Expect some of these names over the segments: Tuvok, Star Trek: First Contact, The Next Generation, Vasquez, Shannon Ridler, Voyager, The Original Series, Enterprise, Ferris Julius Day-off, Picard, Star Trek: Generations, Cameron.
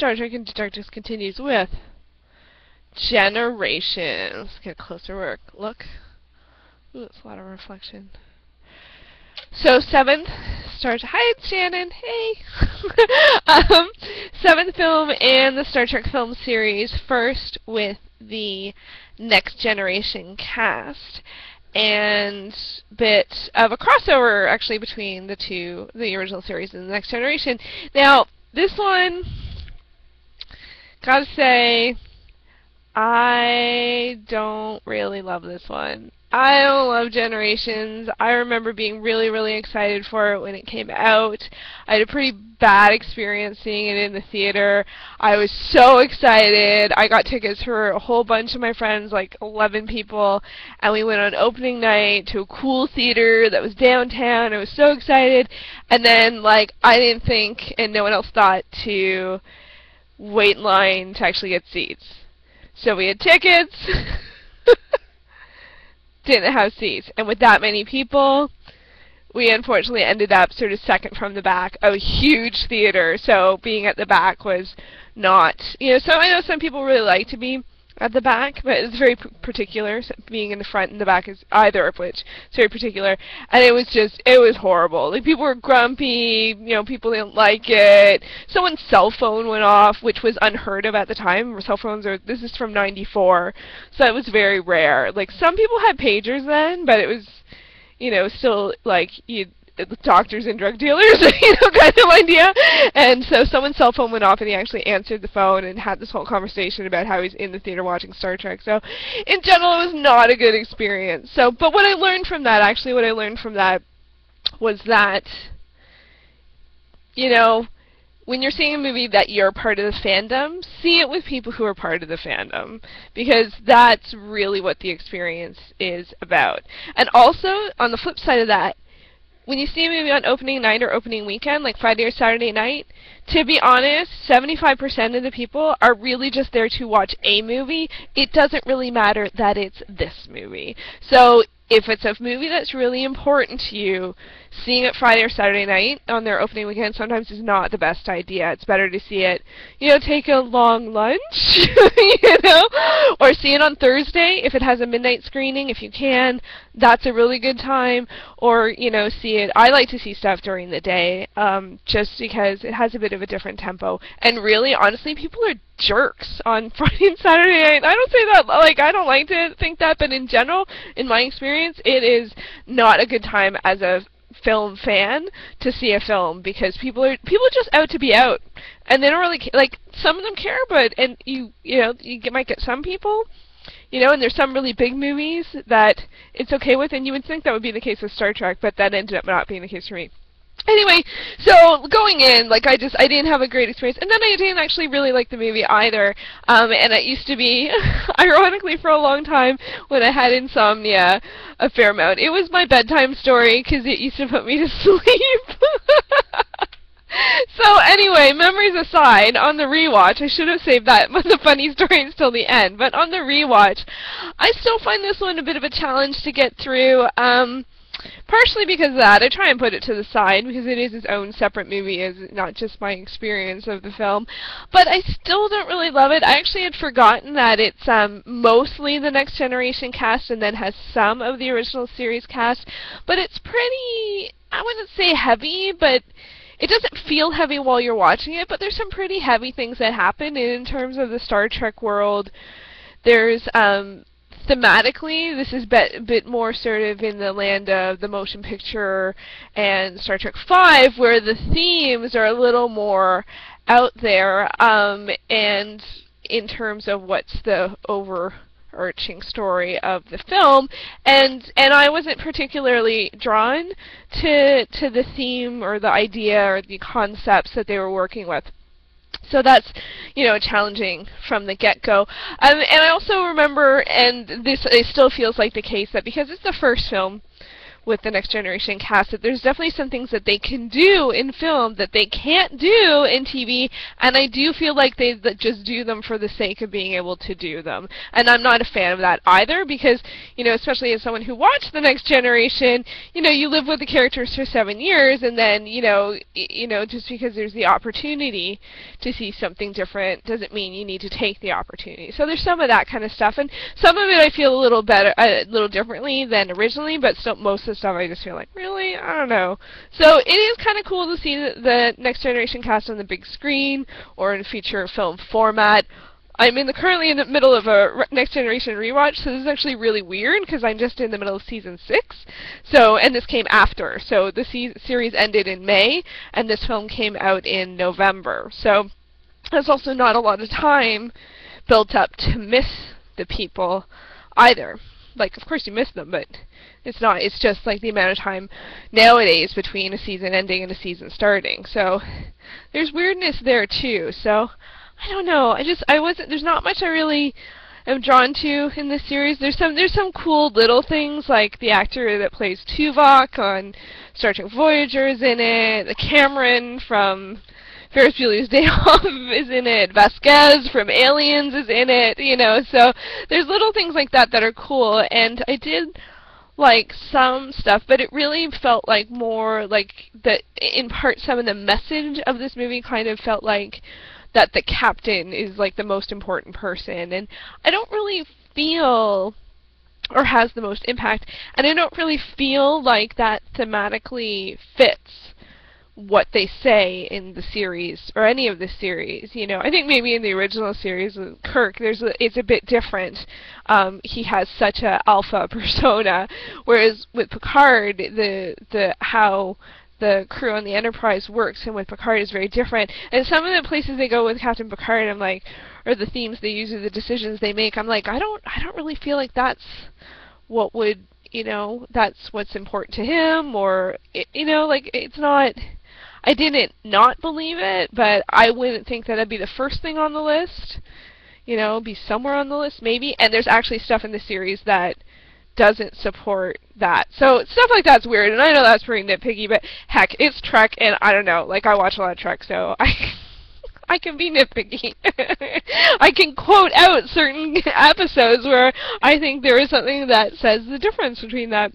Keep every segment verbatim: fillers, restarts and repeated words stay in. Star Trek and Detectives continues with Generations. Let's get a closer work. Look. Ooh, that's a lot of reflection. So, seventh Star Trek. Hi, it's Shannon. Hey! um, seventh film in the Star Trek film series, first with the Next Generation cast, and bit of a crossover, actually, between the two, the original series and the Next Generation. Now, this one, gotta say, I don't really love this one. I don't love Generations. I remember being really, really excited for it when it came out. I had a pretty bad experience seeing it in the theater. I was so excited. I got tickets for a whole bunch of my friends, like eleven people, and we went on opening night to a cool theater that was downtown. I was so excited. And then, like, I didn't think, and no one else thought, to wait in line to actually get seats. So we had tickets. Didn't have seats, and with that many people, we unfortunately ended up sort of second from the back of a huge theater, so being at the back was not, you know, so I know some people really like to be at the back, but it's very particular, so being in the front and the back is either of which, it's very particular, and it was just, it was horrible, like people were grumpy, you know, people didn't like it, someone's cell phone went off, which was unheard of at the time, cell phones are, this is from ninety-four, so it was very rare, like some people had pagers then, but it was, you know, still like, you'd doctors and drug dealers, you know, kind of idea. And so someone's cell phone went off and he actually answered the phone and had this whole conversation about how he's in the theater watching Star Trek. So in general, it was not a good experience. So, but what I learned from that, actually what I learned from that was that, you know, when you're seeing a movie that you're part of the fandom, see it with people who are part of the fandom, because that's really what the experience is about. And also, on the flip side of that, when you see a movie on opening night or opening weekend, like Friday or Saturday night, to be honest, seventy-five percent of the people are really just there to watch a movie. It doesn't really matter that it's this movie. So if it's a movie that's really important to you, seeing it Friday or Saturday night on their opening weekend sometimes is not the best idea. It's better to see it, you know, take a long lunch, you know, or see it on Thursday if it has a midnight screening, if you can. That's a really good time. Or, you know, see it. I like to see stuff during the day um, just because it has a bit of a different tempo. And really, honestly, people are jerks on Friday and Saturday night. I don't say that, like, I don't like to think that, but in general, in my experience, it is not a good time as a film fan to see a film, because people are people are just out to be out, and they don't really ca like some of them care, but and you you know you might get some people, you know, and there's some really big movies that it's okay with, and you would think that would be the case with Star Trek, but that ended up not being the case for me. Anyway, so going in, like, I just, I didn't have a great experience, and then I didn't actually really like the movie either, um, and it used to be, ironically, for a long time, when I had insomnia a fair amount. It was my bedtime story, because it used to put me to sleep. So anyway, memories aside, on the rewatch, I should have saved that with the funny stories till the end, but on the rewatch, I still find this one a bit of a challenge to get through. um... Partially because of that, I try and put it to the side because it is its own separate movie, is not just my experience of the film. But I still don't really love it. I actually had forgotten that it's um, mostly the Next Generation cast and then has some of the original series cast. But it's pretty, I wouldn't say heavy, but it doesn't feel heavy while you're watching it. But there's some pretty heavy things that happen in terms of the Star Trek world. There's um. Thematically, this is a bit more sort of in the land of the motion picture and Star Trek five, where the themes are a little more out there, um, and in terms of what's the overarching story of the film, and and I wasn't particularly drawn to to the theme or the idea or the concepts that they were working with. So that's, you know, challenging from the get-go. Um, and I also remember, and this it still feels like the case, that because it's the first film with the Next Generation cast, that there's definitely some things that they can do in film that they can't do in T V, and I do feel like they th just do them for the sake of being able to do them. And I'm not a fan of that either, because, you know, especially as someone who watched the Next Generation, you know, you live with the characters for seven years, and then, you know, you know, just because there's the opportunity to see something different doesn't mean you need to take the opportunity. So there's some of that kind of stuff, and some of it I feel a little better, a little differently than originally, but still most of the stuff I just feel like, really? I don't know. So it is kind of cool to see the Next Generation cast on the big screen or in feature film format. I'm in the currently in the middle of a Next Generation rewatch, so this is actually really weird because I'm just in the middle of season six. So, and this came after. So the se series ended in May, and this film came out in November. So there's also not a lot of time built up to miss the people either. Like, of course you miss them, but it's not. It's just like the amount of time nowadays between a season ending and a season starting. So there's weirdness there too. So I don't know. I just I wasn't. There's not much I really am drawn to in this series. There's some there's some cool little things, like the actor that plays Tuvok on Star Trek Voyager is in it. The Cameron from Ferris Julius Day-off is in it. Vasquez from Aliens is in it. You know, so there's little things like that that are cool. And I did like some stuff, but it really felt like more like that. In part, some of the message of this movie kind of felt like that the captain is like the most important person, and I don't really feel, or has the most impact, and I don't really feel like that thematically fits what they say in the series, or any of the series, you know. I think maybe in the original series with Kirk, there's a, it's a bit different. Um, he has such an alpha persona, whereas with Picard, the the how the crew on the Enterprise works, and with Picard is very different. And some of the places they go with Captain Picard, I'm like, or the themes they use or the decisions they make, I'm like, I don't, I don't really feel like that's what would, you know, that's what's important to him, or it, you know, like it's not. I didn't not believe it, but I wouldn't think that that'd be the first thing on the list. You know, be somewhere on the list maybe. And there's actually stuff in the series that doesn't support that. So stuff like that's weird, and I know that's pretty nitpicky, but heck, it's Trek, and I don't know, like I watch a lot of Trek, so I I can be nitpicky. I can quote out certain episodes where I think there is something that says the difference between that.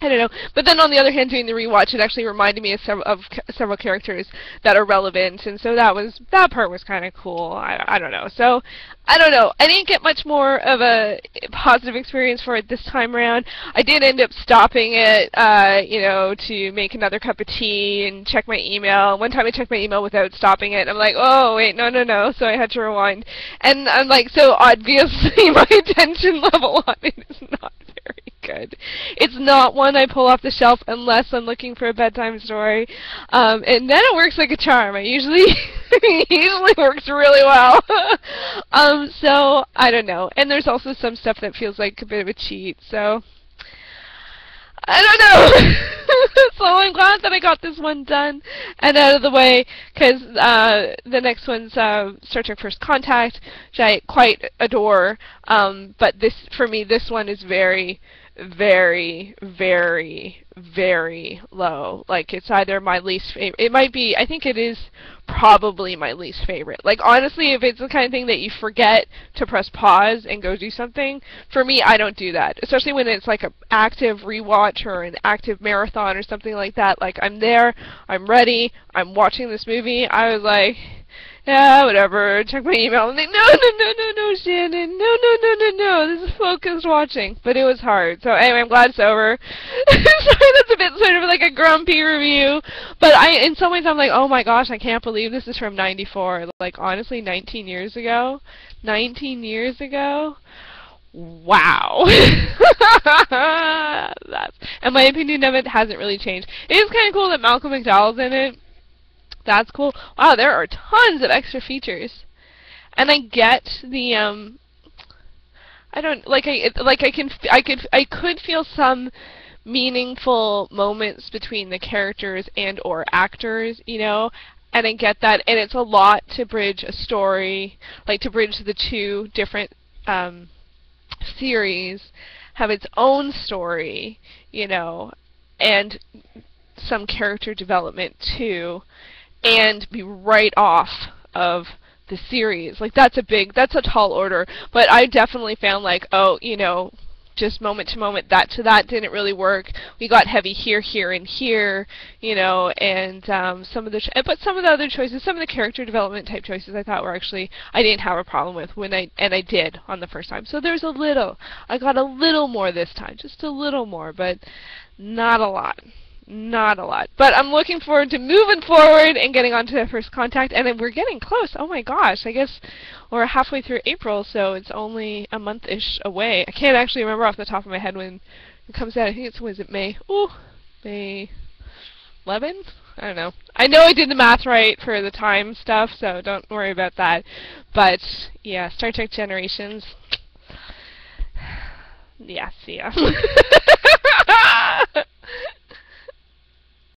I don't know. But then on the other hand, doing the rewatch, it actually reminded me of, sev of c several characters that are relevant, and so that was, that part was kind of cool. I, I don't know. So, I don't know. I didn't get much more of a positive experience for it this time around. I did end up stopping it, uh, you know, to make another cup of tea and check my email. One time I checked my email without stopping it. I'm like, oh, wait, no, no, no. So I had to rewind. And I'm like, so obviously my attention level on it is not very good. It's not one I pull off the shelf unless I'm looking for a bedtime story, um, and then it works like a charm. It usually usually works really well. um, so I don't know. And there's also some stuff that feels like a bit of a cheat. So I don't know. So I'm glad that I got this one done and out of the way, because uh, the next one's uh, Star Trek: First Contact, which I quite adore. Um, but this, for me, this one is very, very, very, very low. Like, it's either my least favorite. It might be, I think it is probably my least favorite. Like, honestly, if it's the kind of thing that you forget to press pause and go do something, for me, I don't do that. Especially when it's like an active rewatch or an active marathon or something like that. Like, I'm there, I'm ready, I'm watching this movie. I was like, yeah, whatever, check my email. I'm like, no, no, no, no, no, Shannon, no, no, no, no, no, this is focused watching. But it was hard, so anyway, I'm glad it's over. Sorry, that's a bit sort of like a grumpy review, but I, in some ways I'm like, oh my gosh, I can't believe this is from ninety-four, like honestly, nineteen years ago, nineteen years ago, wow. That's, and my opinion of it hasn't really changed. It is kind of cool that Malcolm McDowell's in it. That's cool. Wow, there are tons of extra features, and I get the um. I don't like I like I can I could I could feel some meaningful moments between the characters and or actors, you know, and I get that, and it's a lot to bridge a story, like to bridge the two different um, series, have its own story, you know. and some character development too, and be right off of the series. Like, that's a big, that's a tall order, but I definitely found, like, oh, you know, just moment to moment, that to that didn't really work. We got heavy here, here, and here, you know, and um, some of the, cho but some of the other choices, some of the character development type choices, I thought were actually, I didn't have a problem with when I, and I did on the first time. So there's a little, I got a little more this time, just a little more, but not a lot, not a lot. But I'm looking forward to moving forward and getting on to First Contact, and then we're getting close. Oh my gosh, I guess we're halfway through April, so it's only a month-ish away. I can't actually remember off the top of my head when it comes out. I think it's, was it May? Ooh, May eleventh? I don't know. I know I did the math right for the time stuff, so don't worry about that. But, yeah, Star Trek Generations. Yeah, see ya.